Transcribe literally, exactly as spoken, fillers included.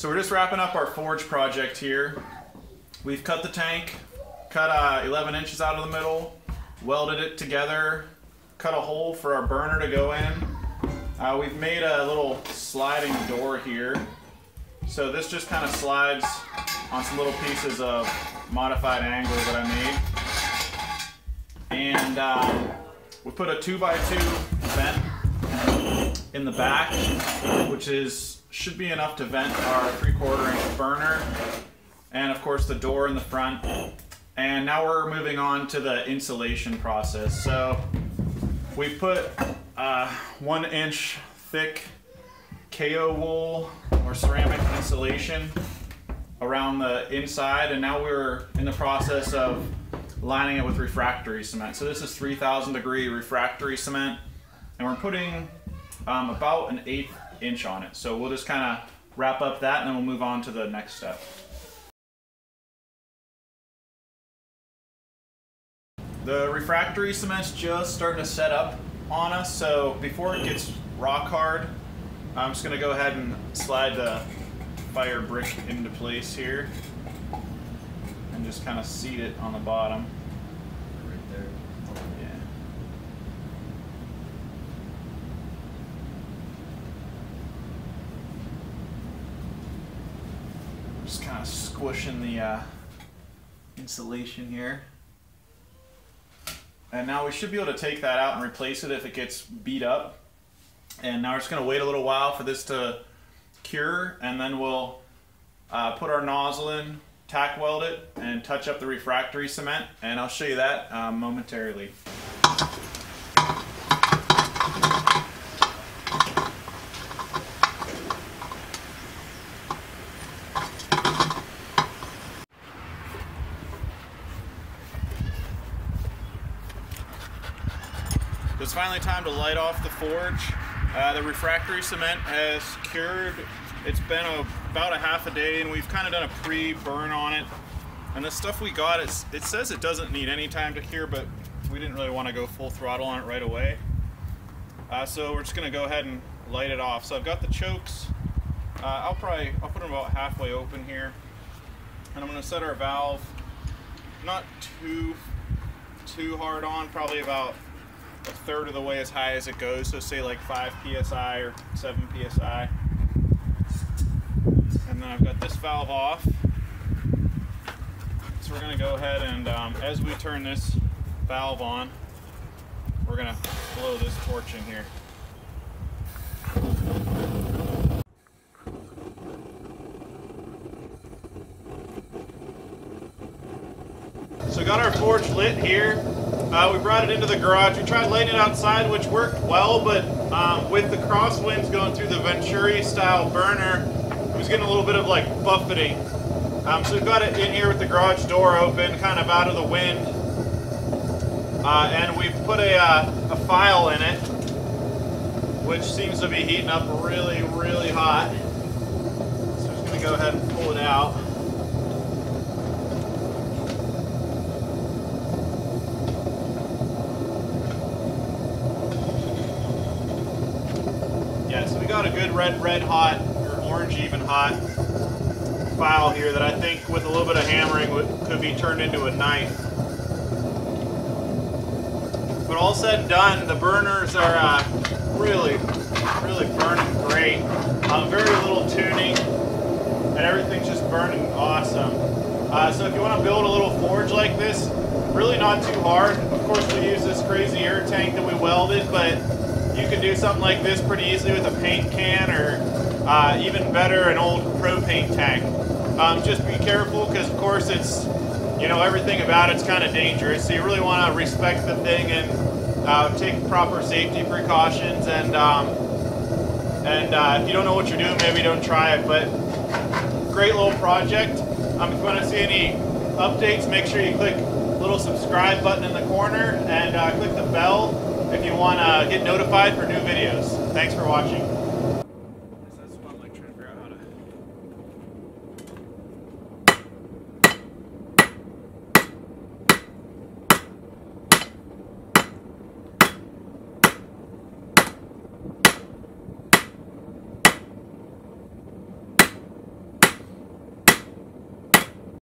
So we're just wrapping up our forge project here. We've cut the tank, cut uh, eleven inches out of the middle, welded it together, cut a hole for our burner to go in. Uh, we've made a little sliding door here. So this just kind of slides on some little pieces of modified angler that I made. And uh, we put a two by two vent in the back, which is should be enough to vent our three quarter inch burner. And of course the door in the front. And now we're moving on to the insulation process. So we put uh, one inch thick Kaowool or ceramic insulation around the inside, and now we're in the process of lining it with refractory cement. So this is three thousand degree refractory cement, and we're putting um, about an eighth inch on it. So we'll just kind of wrap up that, and then we'll move on to the next step. The refractory cement's just starting to set up on us, so before it gets rock hard, I'm just going to go ahead and slide the fire brick into place here and just kind of seat it on the bottom. Right there. Yeah. Just kind of squishing the uh, insulation here. And now we should be able to take that out and replace it if it gets beat up. And now we're just going to wait a little while for this to cure, and then we'll uh, put our nozzle in, tack weld it, and touch up the refractory cement. And I'll show you that uh, momentarily. It's finally time to light off the forge. Uh, the refractory cement has cured. It's been a, about a half a day, and we've kind of done a pre-burn on it. And the stuff we got, it's, it says it doesn't need any time to cure, but we didn't really want to go full throttle on it right away. Uh, so we're just going to go ahead and light it off. So I've got the chokes. Uh, I'll probably I'll put them about halfway open here, and I'm going to set our valve not too too hard on, probably about a third of the way as high as it goes, so say like five P S I or seven P S I. And then I've got this valve off. So we're going to go ahead and um, as we turn this valve on, we're going to blow this torch in here. So got our torch lit here. Uh, we brought it into the garage. We tried lighting it outside, which worked well, but um, with the crosswinds going through the Venturi-style burner, it was getting a little bit of like buffeting. Um, so we've got it in here with the garage door open, kind of out of the wind, uh, and we've put a, uh, a file in it, which seems to be heating up really, really hot. So I'm just going to go ahead and pull it out. Got a good red, red hot, or orange even hot file here that I think with a little bit of hammering would, could be turned into a knife. But all said and done, the burners are uh, really, really burning great. Um, very little tuning, and everything's just burning awesome. Uh, so if you want to build a little forge like this, really not too hard. Of course we use this crazy air tank that we welded, but you can do something like this pretty easily with a paint can, or uh, even better, an old propane tank. Um, just be careful, because of course it's, you know, everything about it's kind of dangerous. So you really want to respect the thing and uh, take proper safety precautions. And um, and uh, if you don't know what you're doing, maybe don't try it. But great little project. Um, if you want to see any updates, make sure you click the little subscribe button in the corner and uh, click the bell if you want to get notified for new videos. Thanks for watching.